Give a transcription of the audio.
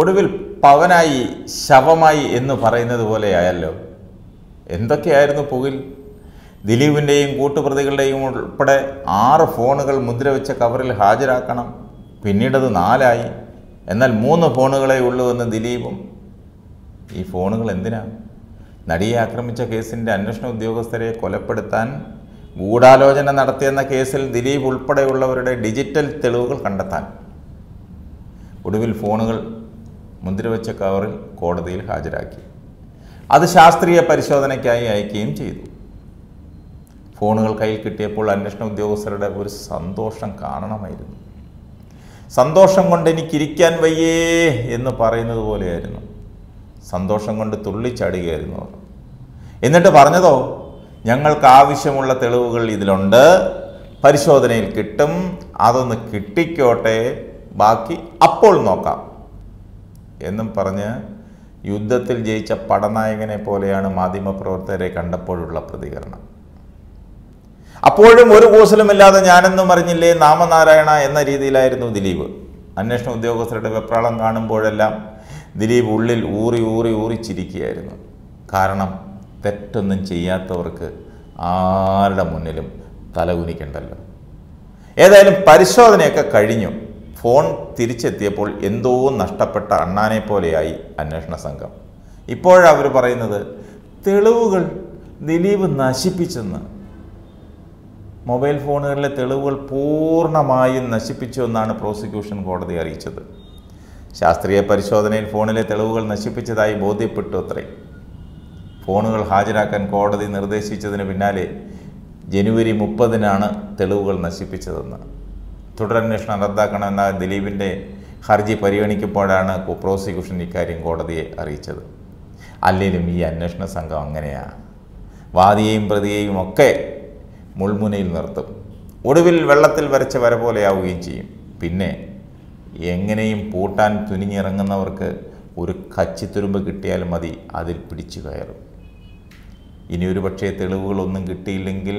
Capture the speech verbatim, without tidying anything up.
ഒടുവിൽ പവനായി ശവമായി എന്ന് പറയുന്നത് പോലെയായല്ലോ. എന്തൊക്കെയായിരുന്നു പുകിൽ? ദിലീപിൻ്റെയും കൂട്ടുപ്രതികളുടെയും ഉൾപ്പെടെ ആറ് ഫോണുകൾ മുദ്രവെച്ച കവറിൽ ഹാജരാക്കണം. പിന്നീടത് നാലായി. എന്നാൽ മൂന്ന് ഫോണുകളെ ഉള്ളൂവെന്ന് ദിലീപും. ഈ ഫോണുകൾ എന്തിനാണ്? നടിയെ ആക്രമിച്ച കേസിൻ്റെ അന്വേഷണ ഉദ്യോഗസ്ഥരെ കൊലപ്പെടുത്താൻ ഗൂഢാലോചന നടത്തിയെന്ന കേസിൽ ദിലീപ് ഉൾപ്പെടെയുള്ളവരുടെ ഡിജിറ്റൽ തെളിവുകൾ കണ്ടെത്താൻ. ഒടുവിൽ ഫോണുകൾ മുദ്രവെച്ച കവറിൽ കോടതിയിൽ ഹാജരാക്കി. അത് ശാസ്ത്രീയ പരിശോധനയ്ക്കായി അയക്കുകയും ചെയ്തു. ഫോണുകൾ കയ്യിൽ കിട്ടിയപ്പോൾ അന്വേഷണ ഉദ്യോഗസ്ഥരുടെ ഒരു സന്തോഷം കാണണമായിരുന്നു. സന്തോഷം കൊണ്ട് എനിക്കിരിക്കാൻ വയ്യേ എന്ന് പറയുന്നത് പോലെയായിരുന്നു. സന്തോഷം കൊണ്ട് തുള്ളിച്ചാടുകയായിരുന്നു അവർ. എന്നിട്ട് പറഞ്ഞതോ, ഞങ്ങൾക്ക് ആവശ്യമുള്ള തെളിവുകൾ ഇതിലുണ്ട്, പരിശോധനയിൽ കിട്ടും, അതൊന്ന് കിട്ടിക്കോട്ടെ, ബാക്കി അപ്പോൾ നോക്കാം എന്നും പറഞ്ഞ് യുദ്ധത്തിൽ ജയിച്ച പടനായകനെ പോലെയാണ് മാധ്യമപ്രവർത്തകരെ കണ്ടപ്പോഴുള്ള പ്രതികരണം. അപ്പോഴും ഒരു കൂസലുമില്ലാതെ ഞാനെന്നും അറിഞ്ഞില്ലേ നാമനാരായണ എന്ന രീതിയിലായിരുന്നു ദിലീപ്. അന്വേഷണ ഉദ്യോഗസ്ഥരുടെ വെപ്രാളം കാണുമ്പോഴെല്ലാം ദിലീപ് ഉള്ളിൽ ഊറി ഊറി ഊറിച്ചിരിക്കുകയായിരുന്നു. കാരണം തെറ്റൊന്നും ചെയ്യാത്തവർക്ക് ആരുടെ മുന്നിലും തലകുനിക്കണ്ടല്ലോ. ഏതായാലും പരിശോധനയൊക്കെ കഴിഞ്ഞു. ഫോൺ തിരിച്ചെത്തിയപ്പോൾ എന്തോ നഷ്ടപ്പെട്ട അണ്ണാനെ പോലെയായി അന്വേഷണ സംഘം. ഇപ്പോഴവർ പറയുന്നത് തെളിവുകൾ ദിലീപ് നശിപ്പിച്ചെന്ന്. മൊബൈൽ ഫോണുകളിലെ തെളിവുകൾ പൂർണ്ണമായും നശിപ്പിച്ചു എന്നാണ് പ്രോസിക്യൂഷൻ കോടതി അറിയിച്ചത്. ശാസ്ത്രീയ പരിശോധനയിൽ ഫോണിലെ തെളിവുകൾ നശിപ്പിച്ചതായി ബോധ്യപ്പെട്ടു അത്രേ. ഫോണുകൾ ഹാജരാക്കാൻ കോടതി നിർദ്ദേശിച്ചതിന് പിന്നാലെ ജനുവരി മുപ്പതിനാണ് തെളിവുകൾ നശിപ്പിച്ചതെന്ന്. തുടരന്വേഷണം റദ്ദാക്കണമെന്ന ദിലീപിൻ്റെ ഹർജി പരിഗണിക്കുമ്പോഴാണ് പ്രോസിക്യൂഷൻ ഇക്കാര്യം കോടതിയെ അറിയിച്ചത്. അല്ലെങ്കിലും ഈ അന്വേഷണ സംഘം അങ്ങനെയാണ്, വാദിയെയും പ്രതിയെയും ഒക്കെ മുൾമുനയിൽ നിർത്തും. ഒടുവിൽ വെള്ളത്തിൽ വരച്ച വര പോലെയാവുകയും ചെയ്യും. പിന്നെ എങ്ങനെയും പൂട്ടാൻ തുനിഞ്ഞിറങ്ങുന്നവർക്ക് ഒരു കച്ചിത്തുരുമ്പ് കിട്ടിയാൽ മതി, അതിൽ പിടിച്ചു കയറും. ഇനിയൊരു പക്ഷേ തെളിവുകളൊന്നും കിട്ടിയില്ലെങ്കിൽ